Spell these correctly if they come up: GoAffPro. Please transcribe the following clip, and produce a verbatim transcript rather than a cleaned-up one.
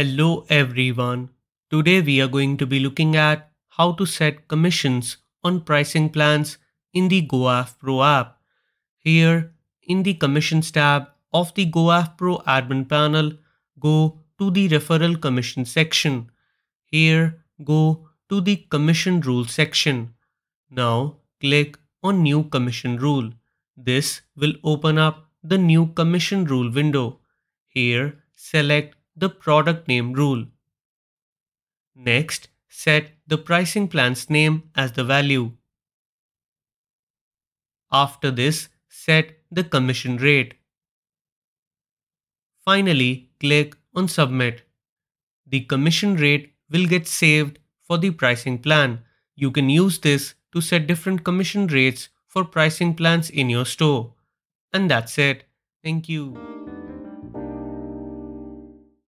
Hello everyone. Today we are going to be looking at how to set commissions on pricing plans in the GoAffPro app. Here in the Commissions tab of the GoAffPro admin panel, go to the Referral Commission section. Here go to the Commission Rule section. Now click on New Commission Rule. This will open up the new Commission Rule window. Here select the product name rule. Next, set the pricing plan's name as the value. After this, set the commission rate. Finally, click on Submit. The commission rate will get saved for the pricing plan. You can use this to set different commission rates for pricing plans in your store. And that's it. Thank you.